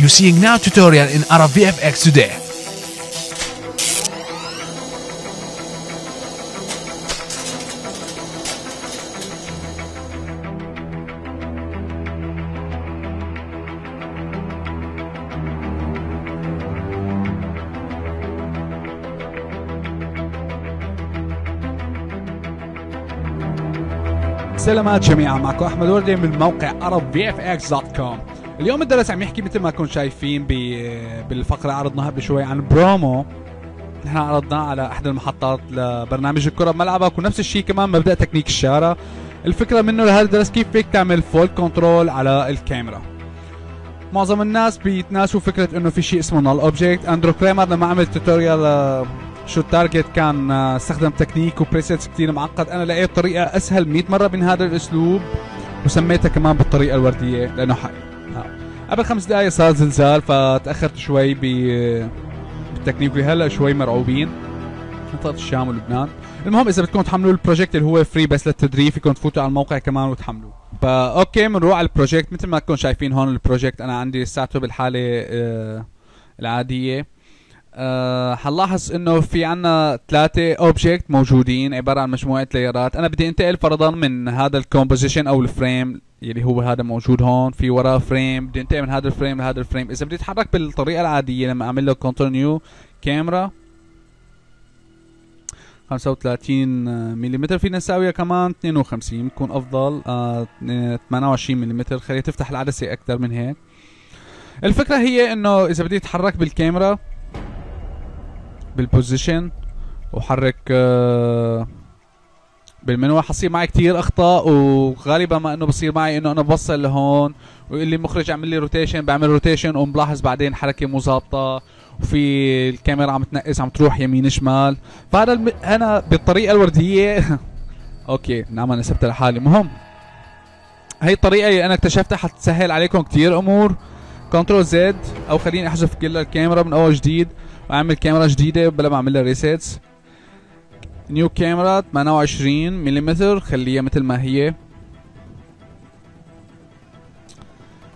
You're seeing now tutorial in ArabVFX today. سلامات جميعا، معكم أحمد وردي من موقع ArabVFX.com. اليوم الدرس عم يحكي مثل ما كنتم شايفين بالفقرة عرضناها قبل شوي عن برومو. نحن عرضناه على أحد المحطات لبرنامج الكرة بملعبك، ونفس الشيء كمان مبدأ تكنيك الشارة. الفكرة منه لهذا الدرس كيف فيك تعمل فول كنترول على الكاميرا. معظم الناس بيتناسوا فكرة إنه في شيء اسمه نال أوبجكت. أندرو كريمر لما عمل توتوريال شو التارجت كان استخدم تكنيك وبريسيتس كتير معقد. انا لقيت طريقه اسهل 100 مره من هذا الاسلوب وسميتها كمان بالطريقه الورديه لانه حقي. قبل 5 دقائق صار زلزال فتاخرت شوي بالتكنيك، وهلا شوي مرعوبين منطقه الشام ولبنان. المهم اذا بدكم تحملوا البروجكت اللي هو فري بس للتدريب فيكم تفوتوا على الموقع كمان وتحملوه. فاوكي بنروح على البروجكت. مثل ما كنتم شايفين هون البروجكت انا عندي لساته بالحاله العاديه. حنلاحظ انه في عنا 3 اوبجكت موجودين عباره عن مجموعه لايرات. انا بدي انتقل فرضا من هذا الكومبوزيشن او الفريم يلي هو هذا موجود هون، في وراه فريم، بدي انتقل من هذا الفريم لهذا الفريم. اذا بدي اتحرك بالطريقه العاديه لما اعمل له كنترول نيو كاميرا 35 ملم، فينا نساويها كمان 52 بكون افضل 28 ملم. خليها تفتح العدسه اكثر من هيك. الفكره هي انه اذا بدي اتحرك بالكاميرا بالبوزيشن وحرك بالمنوى حصير معي كثير اخطاء، وغالبا ما انه بصير معي انه انا بوصل لهون ويقول لي المخرج اعمل لي روتيشن، بعمل روتيشن وملاحظ بعدين حركه مو ظابطه وفي الكاميرا عم تنقص عم تروح يمين شمال. فهذا انا بالطريقه الورديه اوكي نعم انا سبتها لحالي. المهم هي الطريقه اللي انا اكتشفتها حتسهل عليكم كثير امور. كنترول زد او خليني احذف كل الكاميرا من اول جديد واعمل كاميرا جديده بلا ما اعمل لها ريسيتس. نيو كاميرا 28 ملم خليها مثل ما هي.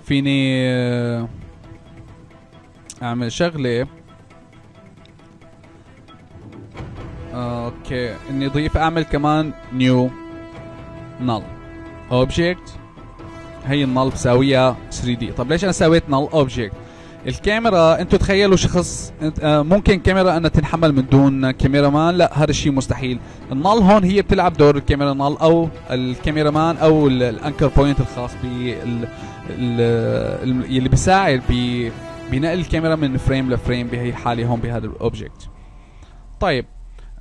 فيني اعمل شغله اوكي اني اضيف اعمل كمان نيو نل اوبجكت. هي النل بساويها 3D. طب ليش انا سويت نل اوبجكت؟ الكاميرا انتم تخيلوا شخص ممكن كاميرا انها تنحمل من دون كاميرا مان، لا هذا الشيء مستحيل. النل هون هي بتلعب دور الكاميرا نل او الكاميرا مان او الانكر بوينت الخاص اللي بيساعد بنقل الكاميرا من فريم لفريم بهي الحاله هون بهذا الاوبجكت. طيب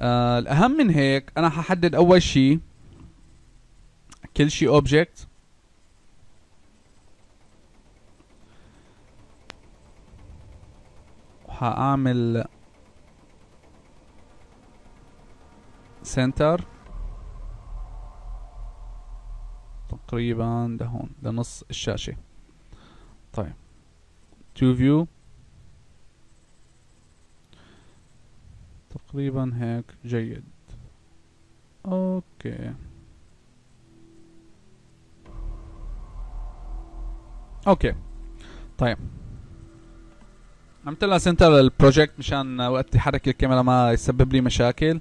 الاهم من هيك انا ححدد اول شيء كل شيء اوبجكت هعمل سنتر تقريبا لهون لنص الشاشة. طيب تو فيو تقريبا هيك جيد. اوكي طيب عملت لها سنتر للبروجكت مشان وقت يحرك الكاميرا ما يسبب لي مشاكل.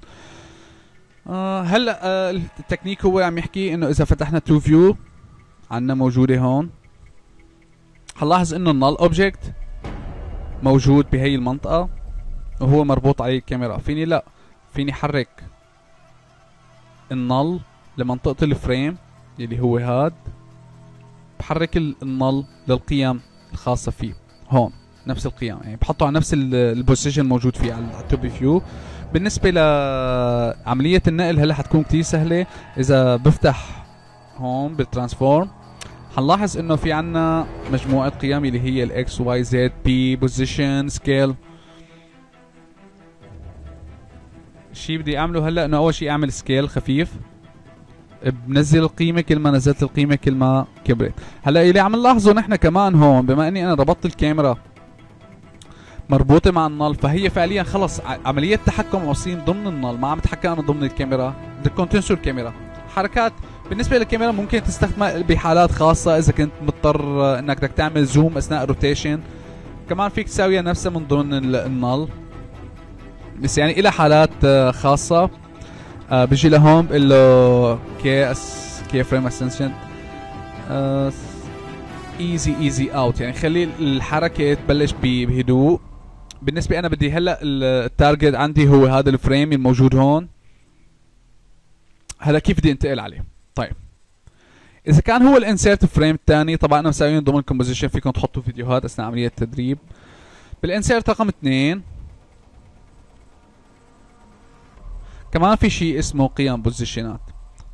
هلا التكنيك هو عم يحكي انه اذا فتحنا تو فيو عندنا موجوده هون. حنلاحظ انه النال اوبجكت موجود بهي المنطقه وهو مربوط عليه الكاميرا. فيني لا فيني حرك النال لمنطقه الفريم اللي هو هاد، بحرك النال للقيم الخاصه فيه هون نفس القيم، يعني بحطه على نفس البوزيشن موجود فيه على التوب فيو. بالنسبه لعمليه النقل هلا حتكون كتير سهله. اذا بفتح هون بالترانسفورم حنلاحظ انه في عنا مجموعه قيم اللي هي الاكس واي زد بي بوزيشن سكيل. الشيء بدي اعمله هلا انه اول شيء اعمل سكيل خفيف، بنزل القيمه كل ما نزلت القيمه كل ما كبرت. هلا اللي عم نلاحظه نحن كمان هون بما اني انا ربطت الكاميرا مربوطه مع النل فهي فعليا خلص عمليه تحكم واصين ضمن النل، ما عم بتحكم انا ضمن الكاميرا. بدكم تنسوا الكاميرا. حركات بالنسبه للكاميرا ممكن تستخدمها بحالات خاصه اذا كنت مضطر انك بدك تعمل زوم اثناء روتيشن كمان فيك تساويها نفسها من ضمن النال، بس يعني إلها حالات خاصة. بيجي لهون بقول له كي فريم اسنشن ايزي ايزي اوت، يعني خلي الحركة تبلش بهدوء. بالنسبة أنا بدي هلا التارجت عندي هو هذا الفريم الموجود هون، هلا كيف بدي انتقل عليه؟ طيب إذا كان هو الانسيرت فريم الثاني، طبعا أنا مساويين ضمن الكومبوزيشن، فيكم تحطوا فيديوهات أثناء عملية التدريب. بالانسيرت رقم 2 كمان في شيء اسمه قيم بوزيشنات.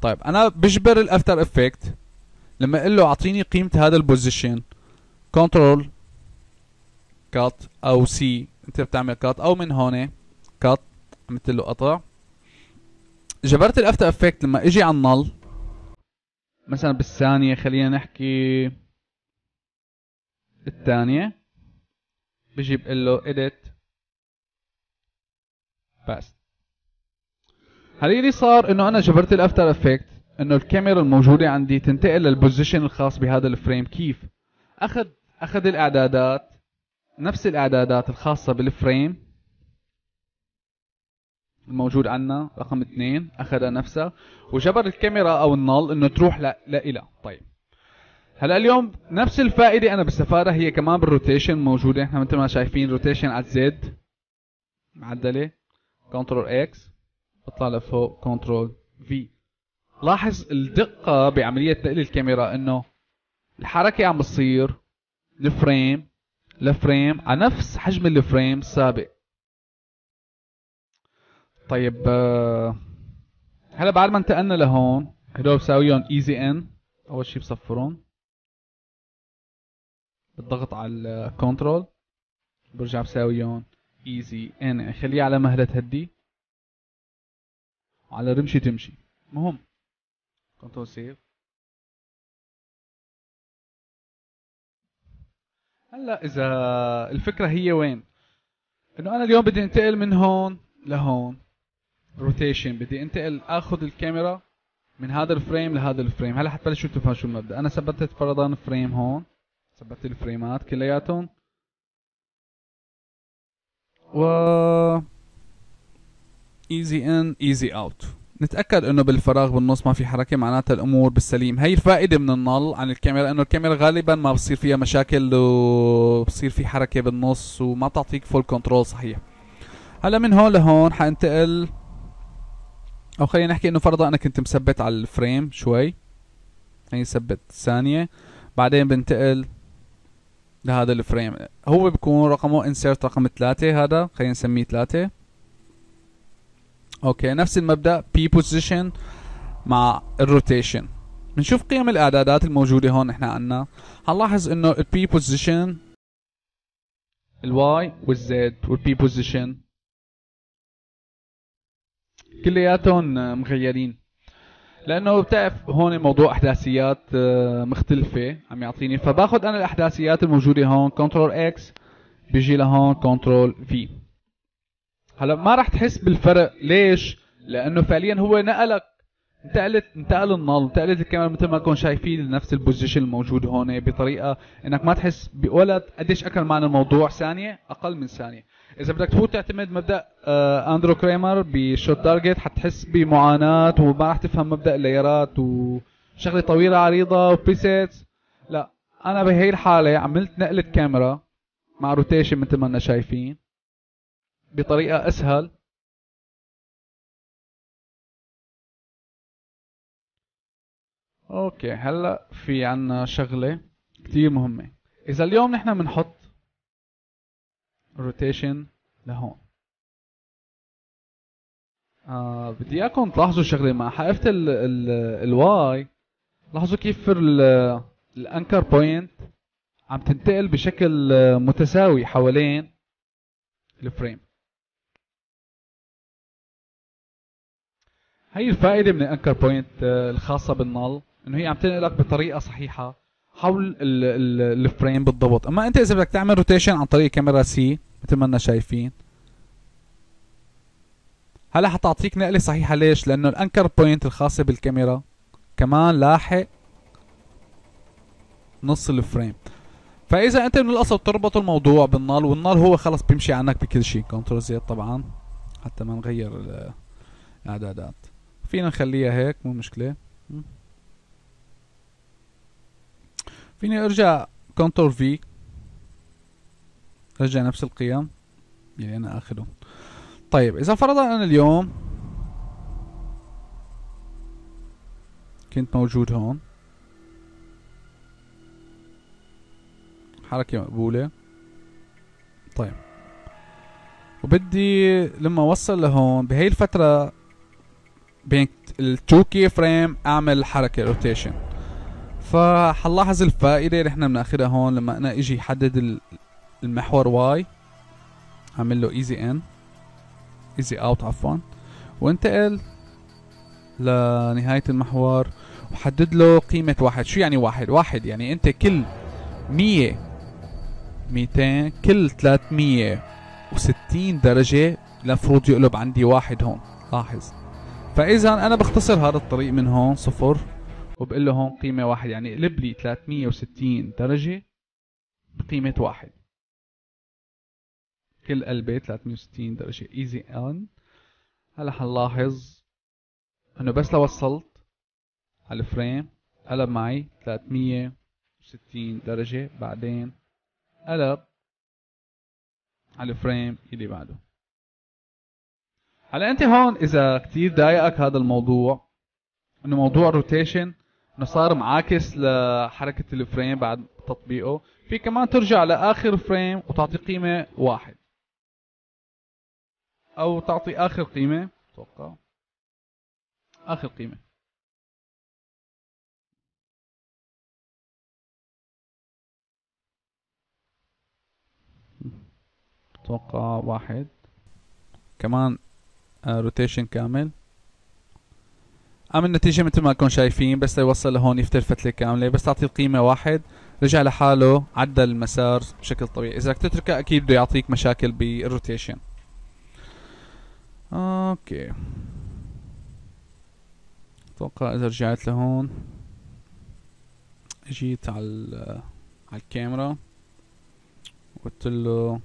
طيب أنا بجبر الأفتر إفكت لما أقول له أعطيني قيمة هذا البوزيشن كنترول كات أو سي، أنت بتعمل كات أو من هون كات، عملت له قطع. جبرت الأفتر إفكت لما أجي على النل مثلا بالثانية، خلينا نحكي الثانية، بجي بقول له edit past. هلا اللي صار انه انا جبرت الافتر افكت انه الكاميرا الموجودة عندي تنتقل للبوزيشن الخاص بهذا الفريم. كيف؟ اخذ الاعدادات، نفس الاعدادات الخاصة بالفريم الموجود عندنا رقم 2، اخذها نفسها وجبر الكاميرا او النال انه تروح لإلها. طيب هلا اليوم نفس الفائدة انا بستفادها هي كمان بالروتيشن موجودة، احنا مثل ما شايفين روتيشن على زد معدلة كنترول اكس، بطلع لفوق كنترول في. لاحظ الدقة بعملية نقل الكاميرا انه الحركة عم بتصير الفريم لفريم على نفس حجم الفريم السابق. طيب هلا بعد ما انتقلنا لهون هدول بساويهم ايزي ان، اول شيء بصفرهم بالضغط على الكنترول، برجع بساويهم ايزي ان، يعني خليه على مهلة هدي وعلى رمشي تمشي. مهم كنترول سيف. هلا اذا الفكرة هي وين؟ انه انا اليوم بدي انتقل من هون لهون روتيشن، بدي انتقل اخذ الكاميرا من هذا الفريم لهذا الفريم. هلا حتبلشوا تفهموا شو المبدا. انا ثبتت فرضا فريم هون، ثبتت الفريمات كلياتهم و ايزي ان ايزي اوت، نتاكد انه بالفراغ بالنص ما في حركه، معناتها الامور بالسليم. هي الفائده من النل عن الكاميرا، انه الكاميرا غالبا ما بصير فيها مشاكل وبصير في حركه بالنص وما بتعطيك فول كنترول. صحيح. هلا من هون لهون حانتقل، او خلينا نحكي انه فرضا انا كنت مثبت على الفريم شوي، هي ثبت ثانيه، بعدين بنتقل لهذا الفريم، هو بكون رقمه انسيرت رقم 3، هذا خلينا نسميه 3. اوكي نفس المبدا بي بوزيشن مع الروتيشن. بنشوف قيم الاعدادات الموجوده هون احنا عندنا، هنلاحظ انه البي بوزيشن الواي والزد والبي بوزيشن كلياتهم مغيرين، لانه بتعرف هون موضوع احداثيات مختلفه عم يعطيني، فباخذ انا الاحداثيات الموجوده هون كنترول اكس، بيجي لهون كنترول في. هلا ما راح تحس بالفرق، ليش؟ لانه فعليا هو نقلك، انتقل النال، انتقلت الكاميرا مثل ما كنتم شايفين لنفس البوزيشن الموجود هون، بطريقه انك ما تحس بولا قديش اكل معنا الموضوع ثانيه، اقل من ثانيه. اذا بدك تفوت تعتمد مبدا اندرو كريمر بشوت تارجت حتحس بمعاناه وما راح تفهم مبدا اللايرات وشغله طويله عريضه وبريسيتس. لا انا بهي الحاله عملت نقله كاميرا مع روتيشن مثل ما انا شايفين بطريقه اسهل. اوكي هلا في عنا شغله كتير مهمه، اذا اليوم نحن بنحط روتيشن لهون، بدي اياكم تلاحظوا شغله مع حقيفه الواي، لاحظوا كيف الانكر بوينت عم تنتقل بشكل متساوي حوالين الفريم. هي الفائده من الانكر بوينت الخاصه بالنل، انه هي عم تنقلك بطريقه صحيحه حول الفريم بالضبط. اما انت اذا بدك تعمل روتيشن عن طريق كاميرا سي مثل ما انا شايفين، هلا حتعطيك نقله صحيحه. ليش؟ لانه الانكر بوينت الخاصه بالكاميرا كمان لاحق نص الفريم، فاذا انت من الاصل بتربط الموضوع بالنال، والنال هو خلص بيمشي عنك بكل شيء. كنترول زد طبعا حتى ما نغير الاعدادات، فينا نخليها هيك مو مشكله. فيني ارجع كنترول في، ارجع نفس القيم اللي انا اخذهم. طيب اذا فرضا انا اليوم كنت موجود هون، حركة مقبولة. طيب وبدي لما اوصل لهون بهي الفترة بين ال2 كي فريم اعمل حركة روتيشن، فحنلاحظ الفائدة اللي احنا بناخدها هون لما انا اجي احدد المحور واي، اعمل له ايزي ان ايزي اوت عفوا، وانتقل لنهاية المحور وحدد له قيمة واحد. شو يعني واحد؟ واحد يعني انت كل 100 200 كل 360 درجة المفروض يقلب عندي واحد هون، لاحظ. فإذا أنا بختصر هذا الطريق من هون صفر وبقول له هون قيمة واحد، يعني قلب لي 360 درجة بقيمة واحد. كل قلبة 360 درجة ايزي ان. هلا حنلاحظ إنه بس لو وصلت على الفريم قلب معي 360 درجة، بعدين قلب على الفريم اللي بعده. هلا انت هون اذا كتير ضايقك هذا الموضوع، انه موضوع الروتيشن انه صار معاكس لحركة الفريم بعد تطبيقه، في كمان ترجع لاخر فريم وتعطي قيمة واحد، او تعطي اخر قيمة، اتوقع اخر قيمة. اتوقع واحد كمان روتيشن كامل. عم النتيجة مثل ما انكم شايفين، بس ليوصل لهون يفتر فتلة كاملة، بس تعطي القيمة واحد، رجع لحاله عدى المسار بشكل طبيعي. اذا بدك تتركه اكيد بده يعطيك مشاكل بالروتيشن. اوكي اتوقع اذا رجعت لهون اجيت على الكاميرا وقلت له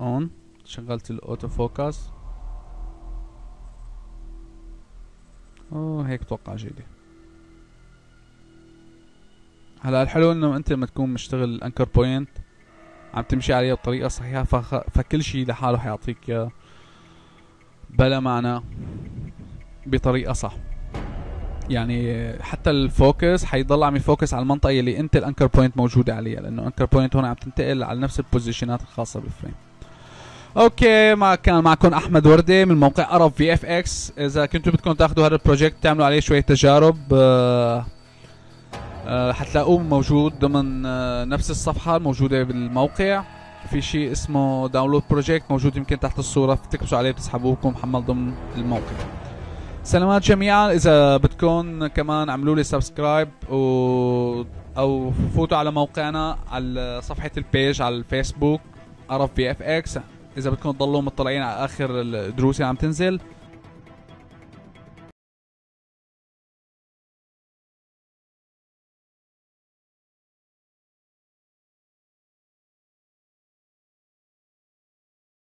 اون، شغلت الاوتو فوكس، هيك اتوقع جيدة. هلا الحلو انه انت لما تكون مشتغل الانكر بوينت عم تمشي عليها بطريقة صحيحة، فكل شيء لحاله حيعطيك اياه بلا معنى بطريقة صح. يعني حتى الفوكس حيضل عم يفوكس على المنطقة اللي انت الانكر بوينت موجودة عليها، لانه الانكر بوينت هون عم تنتقل على نفس البوزيشنات الخاصة بالفريم. اوكي، كان معكم احمد وردة من موقع ArabVFX. اذا كنتوا بدكم تاخذوا هذا البروجكت تعملوا عليه شوية تجارب، حتلاقوه موجود ضمن نفس الصفحة الموجودة بالموقع. في شيء اسمه داونلود بروجكت موجود يمكن تحت الصورة، بتكبسوا عليه بتسحبوه بكون محمل ضمن الموقع. سلامات جميعا. اذا بدكم كمان اعملوا لي سبسكرايب او فوتوا على موقعنا على صفحة البيج على الفيسبوك ArabVFX، اذا بدكم تضلوا مطلعين على اخر الدروس اللي عم تنزل.